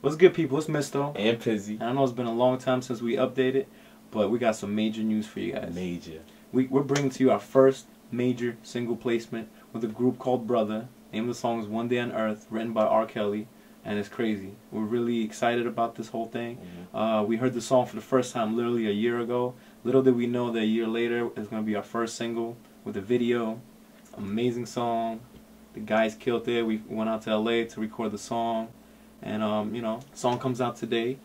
What's good, people? It's Mysto and Pizzi. And I know it's been a long time since we updated, but we got some major news for you guys. Major. We're bringing to you our first major single placement with a group called Brutha. Name of the song is One Day on Earth, written by R. Kelly, and it's crazy. We're really excited about this whole thing. We heard the song for the first time literally a year ago. Little did we know that a year later it's going to be our first single with a video. Amazing song. The guys killed it. We went out to LA to record the song, and you know, song comes out today.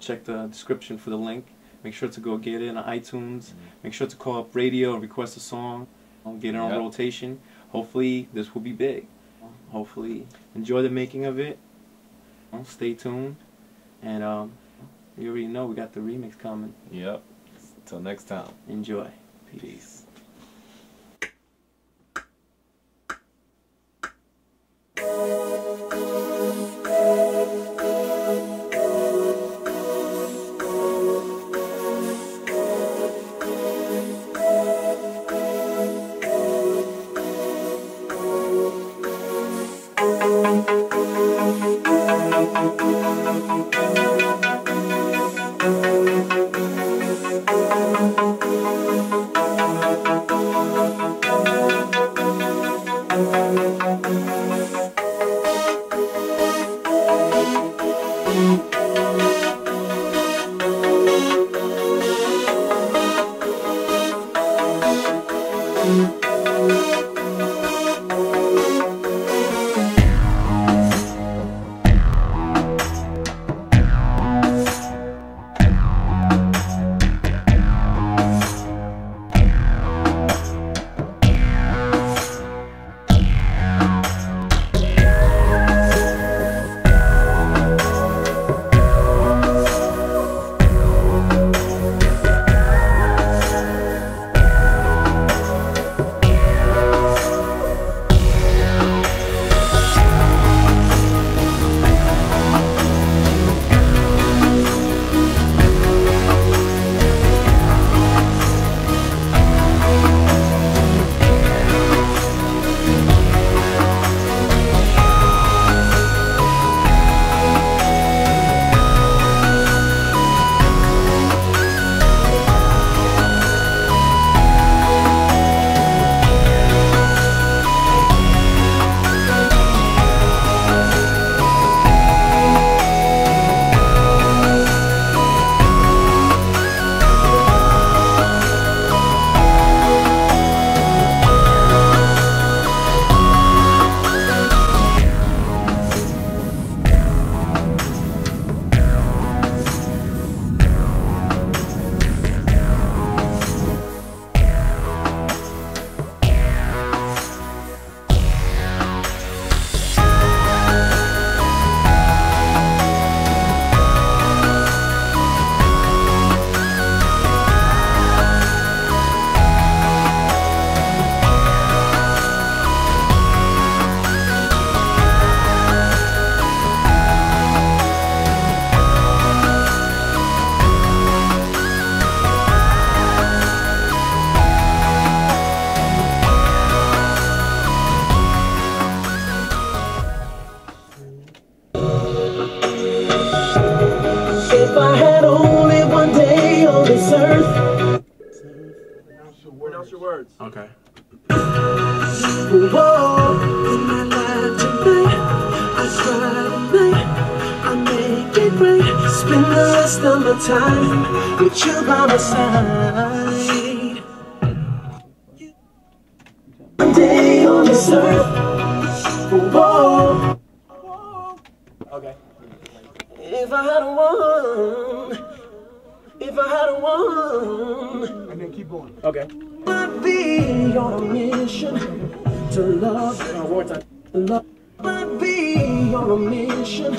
Check the description for the link. Make sure to go get it on iTunes. Make sure to call up radio and request a song. Get it on rotation. Hopefully this will be big. Hopefully enjoy the making of it. Stay tuned, and you already know we got the remix coming. Yep. Till next time. Enjoy. Peace. Pronounce your words. Okay. Whoa, in my life tonight, I try to make, I make it right. Spend the rest of my time with you by my side. One day on this earth. Whoa. Okay. If I had one. If I had one, and then keep going. Okay. Would be your mission to love. Would be your mission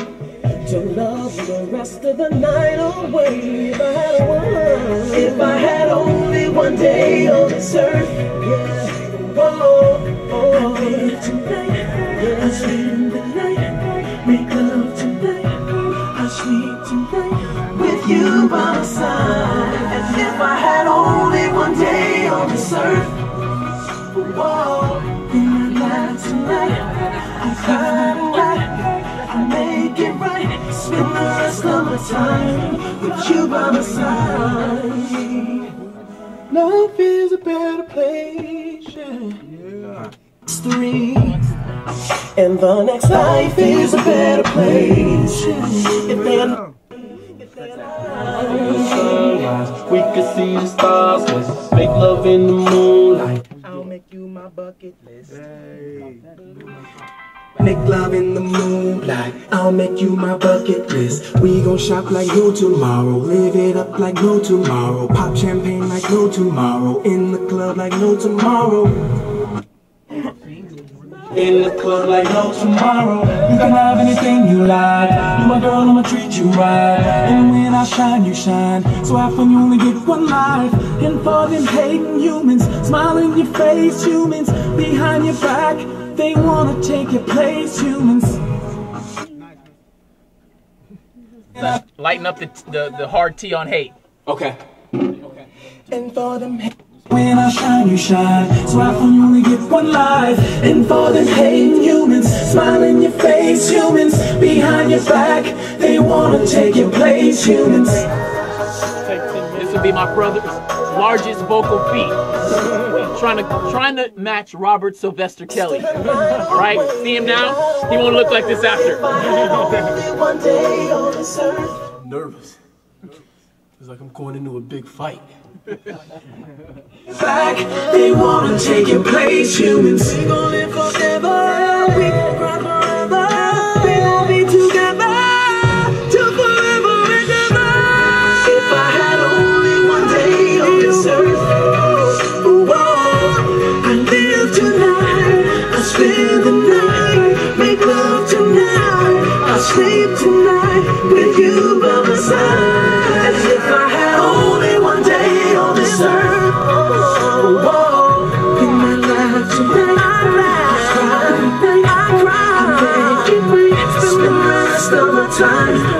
to love the rest of the night away. If I had one, if I had only one day on this earth, yeah. Whoa, oh, yeah. Tonight, yeah. I spend the night, make love tonight, I sleep tonight with you by my side. If I had only one day on this earth, whoa, in my life tonight, I find a way, I make it right. summertime with you by my side. Life is a better place. Yeah. It's three. And the next life is a better place. If they're we could see the stars, let's make love in the moonlight. I'll make you my bucket list. Hey. Make love in the moonlight. I'll make you my bucket list. We gon' shop like no tomorrow. Live it up like no tomorrow. Pop champagne like no tomorrow. In the club like no tomorrow. In the club like no tomorrow. You can have anything you like. You my girl, I'ma treat you right. And when I shine, you shine. So how fun you only get one life. And for them hating humans, smile in your face, humans. Behind your back, they wanna take your place, humans. Lighten up the hard tea on hate. Okay. Okay. And for them hate. When I shine, you shine. So I feel you only get one life. And for them hating humans, smile in your face, humans. Behind your back, they wanna take your place, humans. This will be my brother's largest vocal feat. Trying to match Robert Sylvester Kelly. Alright, see him now? He won't look like this after. One day on this earth. Nervous. It's like I'm going into a big fight. Back, they wanna take your place, humans. We gon' live forever, we gon' cry forever, we gon' be together till forever and ever. If I had only one day on this earth, oh, oh, I live tonight, I spend the night, make love tonight, I sleep tonight with you by my side. As if I had only one day. Earth. Oh, oh, in my life tonight, I cry, I spend the rest of my time